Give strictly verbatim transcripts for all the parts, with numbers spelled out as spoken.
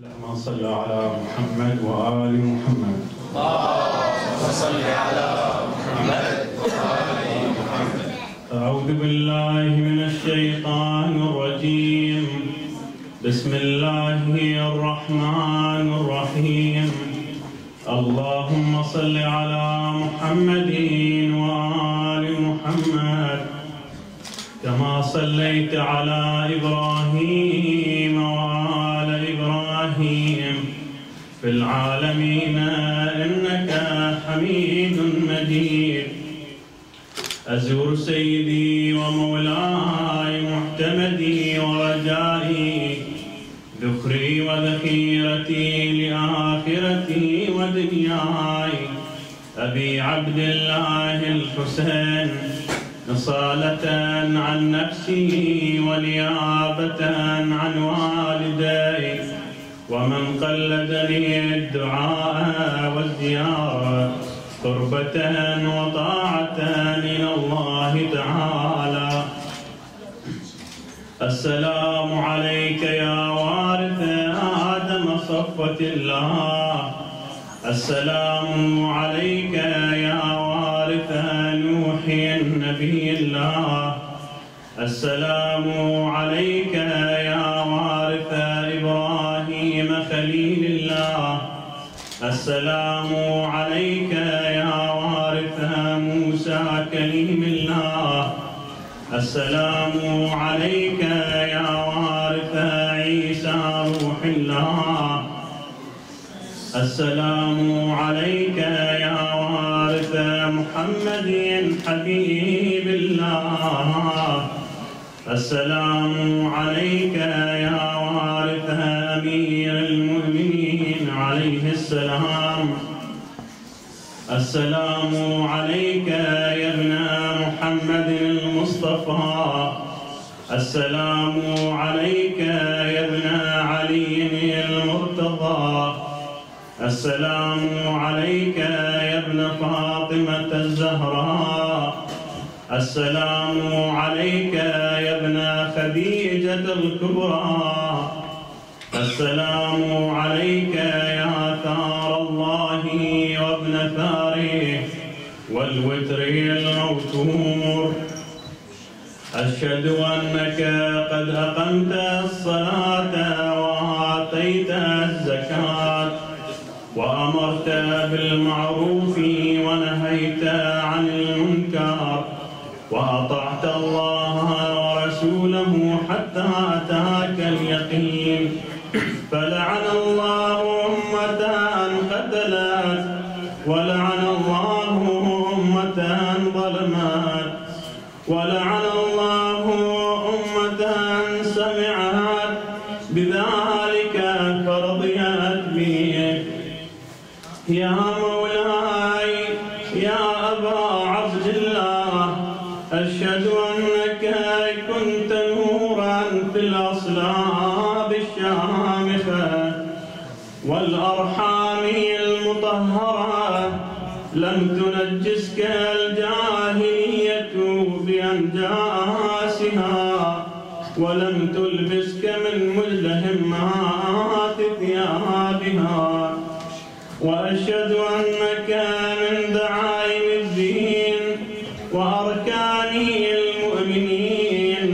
اللهم صل على محمد وآل محمد. اللهم صل على محمد وآل محمد. أعوذ بالله من الشيطان الرجيم. بسم الله الرحمن الرحيم. اللهم صل على محمد وآل محمد كما صليت على إبراهيم وآل إبراهيم في العالمين إنك حميد مجيد. أزور سيدي ومولاي محتمدي ورجائي ذخري وذخيرتي لآخرتي ودنياي أبي عبد الله الحسين نصالة عن نفسي ونيابة عن والدي ومن قلدني الدعاء والزيارة قربة وطاعة إلى الله تعالى. السلام عليك يا وارث آدم صفوة الله. السلام عليك يا وارث نوح نبي الله. السلام عليك يا وارث إبراهيم خليل الله. السلام عليك يا وارث موسى كليم الله. السلام عليك يا وارث عيسى روح الله. السلام عليك يا وارث محمد حبيب الله. السلام عليك يا وارث أمير المؤمنين عليه السلام. السلام عليك يا ابن محمد المصطفى. السلام عليك يا ابن علي المرتضى. السلام عليك يا ابن فاطمة الزهراء. السلام عليك يا ابن خديجة الكبرى. السلام عليك يا ثار الله وابن ثاره والوتر الموتور. أشهد أنك قد أقمت الصلاة وأعطيت الزكاة وأمرت بالمعروف ونهيت عن المنكر وأطعت الله ورسوله حتى أتاك اليقين. فلعن الله أمة قتلت ولعن الله أمة ظلمت ولعن الله أمة سمعت بذلك فرضيت به. يا مولاي يا أبا عبد الله أشهد أنك كنت نورا في الأصلاب الشامخة والأرحام المطهرة لم تنجسك الجاهلية بأنجاسها ولم تلبسك من ملهمات ثيابها. وأشهد أنك من دعائم الدين وأركانه المؤمنين.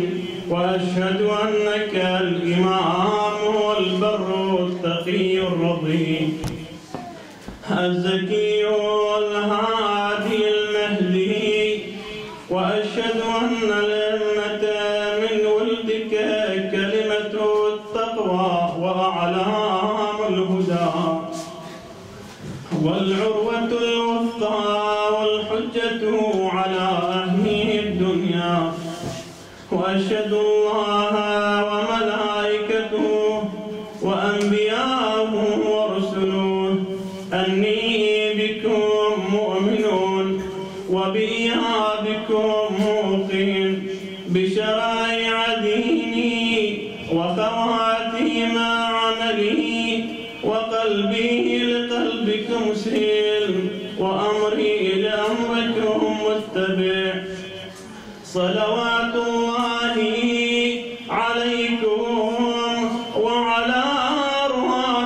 وأشهد أنك الإمام والبر التقي الرضي الزكي الهادي المهدي. وأشهد أن الأمة من ولدك كلمة التقوى وأعلام الهدى والعروة الوثقى والحجة على أهل الدنيا. وأشهد الله وملائكته وأنبياءه ورسله أني بكم مؤمن وبإيابكم موقن بشرائع ديني وخواتيم عملي وقلبي لقلبكم سلم وأمري لأمركم متبع. صلوات الله عليكم وعلى أرواحكم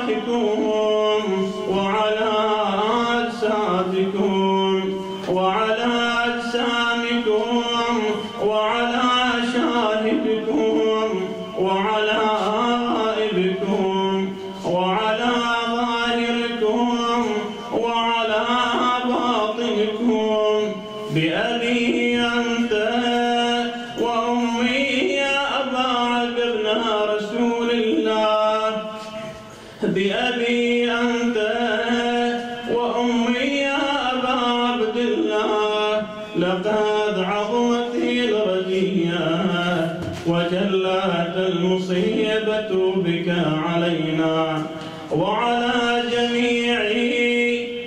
بأبي أنت وأمي يا أبا عبد الله، لقد عظمت الردية وجلت المصيبة بك علينا وعلى جميع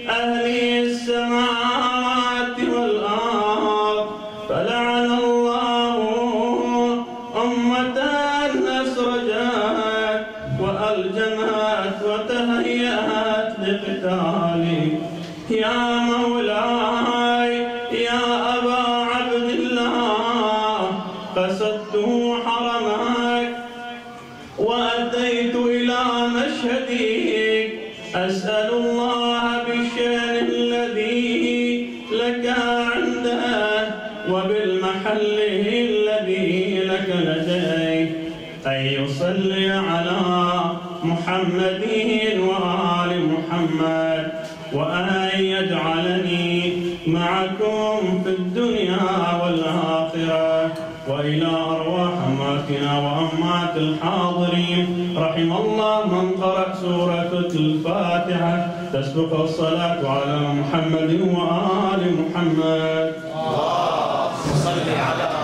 أهل السماوات والأرض، فلعن الله أمة أسرجت وألجمت وتهيأت لقتالك يا مولاي يا أبا عبد الله. قصدت حرمك وأتيت إلى مشهدك، أسأل الله بالشأن الذي لك عنده وبالمحل الذي لك لديه أن يصلي على محمد وآل محمد، وأن يجعلني معكم في الدنيا والآخرة وإلى أرواح أماتنا وأمات الحاضرين. رحم الله من قرأ سورة الفاتحة تسبق الصلاة على محمد وآل محمد. اللهم صل على